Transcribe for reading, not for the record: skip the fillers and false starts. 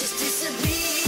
just disappear.